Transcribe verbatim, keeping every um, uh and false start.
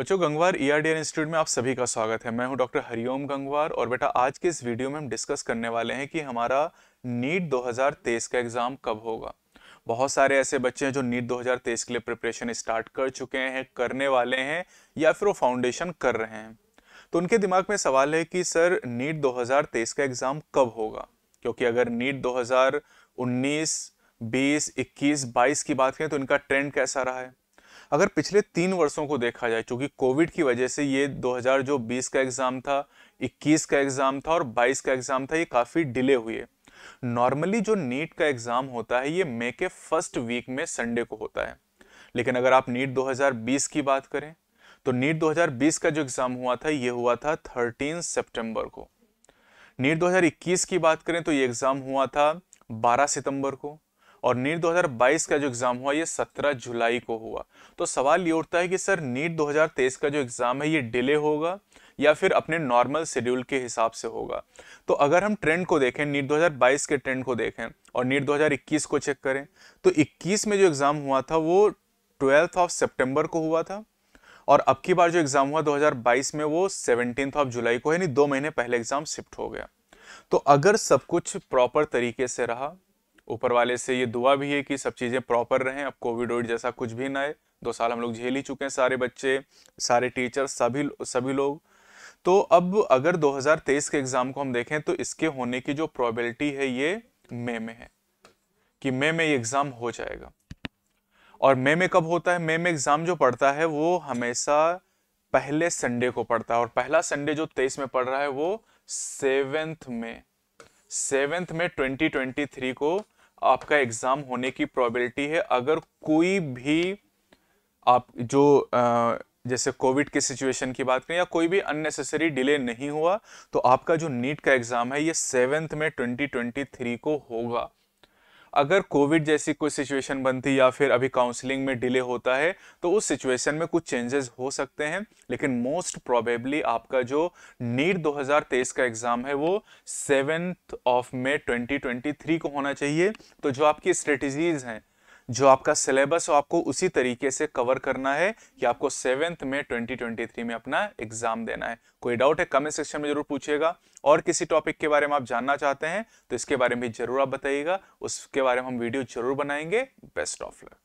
बच्चों Gangwar E R D N institute में आप सभी का स्वागत है। मैं हूं डॉक्टर हरिओम गंगवार और बेटा आज के इस वीडियो में हम डिस्कस करने वाले हैं कि हमारा नीट दो हज़ार तेईस का एग्ज़ाम कब होगा। बहुत सारे ऐसे बच्चे हैं जो नीट दो हज़ार तेईस के लिए प्रिपरेशन स्टार्ट कर चुके हैं, करने वाले हैं या फिर वो फाउंडेशन कर रहे हैं, तो उनके दिमाग में सवाल है कि सर नीट दो हज़ार तेईस का एग्ज़ाम कब होगा, क्योंकि अगर नीट दो हज़ार उन्नीस, बीस, इक्कीस, बाईस की बात करें तो इनका ट्रेंड कैसा रहा है। अगर पिछले तीन वर्षों को देखा जाए, चूँकि कोविड की वजह से ये दो हज़ार बीस का एग्ज़ाम था, इक्कीस का एग्ज़ाम था और बाईस का एग्ज़ाम था, ये काफ़ी डिले हुए। नॉर्मली जो नीट का एग्ज़ाम होता है ये मई के फर्स्ट वीक में संडे को होता है, लेकिन अगर आप नीट दो हज़ार बीस की बात करें तो नीट दो हज़ार बीस का जो एग्ज़ाम हुआ था ये हुआ था तेरह सितंबर को। नीट दो हज़ार इक्कीस की बात करें तो ये एग्ज़ाम हुआ था बारह सितंबर को और नीट दो हज़ार बाईस का जो एग्ज़ाम हुआ ये सत्रह जुलाई को हुआ। तो सवाल ये उठता है कि सर नीट दो हज़ार तेईस का जो एग्ज़ाम है ये डिले होगा या फिर अपने नॉर्मल शेड्यूल के हिसाब से होगा। तो अगर हम ट्रेंड को देखें, नीट दो हज़ार बाईस के ट्रेंड को देखें और नीट दो हज़ार इक्कीस को चेक करें तो इक्कीस में जो एग्ज़ाम हुआ था वो ट्वेल्थ ऑफ सेप्टेम्बर को हुआ था और अब की बार जो एग्ज़ाम हुआ दो हज़ार बाईस में वो सेवनटीन ऑफ जुलाई को, यानी दो महीने पहले एग्ज़ाम शिफ्ट हो गया। तो अगर सब कुछ प्रॉपर तरीके से रहा, ऊपर वाले से ये दुआ भी है कि सब चीज़ें प्रॉपर रहें, अब कोविड वोविड जैसा कुछ भी ना आए, दो साल हम लोग झेल ही चुके हैं, सारे बच्चे, सारे टीचर, सभी सभी लोग। तो अब अगर दो हज़ार तेईस के एग्ज़ाम को हम देखें तो इसके होने की जो प्रोबेबिलिटी है ये मई में है कि मई में ये एग्ज़ाम हो जाएगा। और मई में कब होता है? मई में एग्ज़ाम जो पड़ता है वो हमेशा पहले संडे को पड़ता है और पहला संडे जो तेईस में पड़ रहा है वो सेवेंथ में सेवेंथ में ट्वेंटी ट्वेंटी थ्री को आपका एग्ज़ाम होने की प्रोबेबिलिटी है। अगर कोई भी आप जो जैसे कोविड की सिचुएशन की बात करें या कोई भी अननेसेसरी डिले नहीं हुआ तो आपका जो नीट का एग्ज़ाम है ये सेवेंथ में ट्वेंटी ट्वेंटी थ्री को होगा। अगर कोविड जैसी कोई सिचुएशन बनती या फिर अभी काउंसलिंग में डिले होता है तो उस सिचुएशन में कुछ चेंजेस हो सकते हैं, लेकिन मोस्ट प्रोबेबली आपका जो नीट दो हज़ार तेईस का एग्ज़ाम है वो seventh of May twenty twenty three को होना चाहिए। तो जो आपकी स्ट्रेटजीज़ हैं, जो आपका सिलेबस हो, आपको उसी तरीके से कवर करना है कि आपको सेवेंथ में ट्वेंटी ट्वेंटी थ्री में अपना एग्ज़ाम देना है। कोई डाउट है कमेंट सेक्शन में ज़रूर पूछिएगा, और किसी टॉपिक के बारे में आप जानना चाहते हैं तो इसके बारे में भी ज़रूर आप बताइएगा, उसके बारे में हम वीडियो ज़रूर बनाएंगे। Best of luck.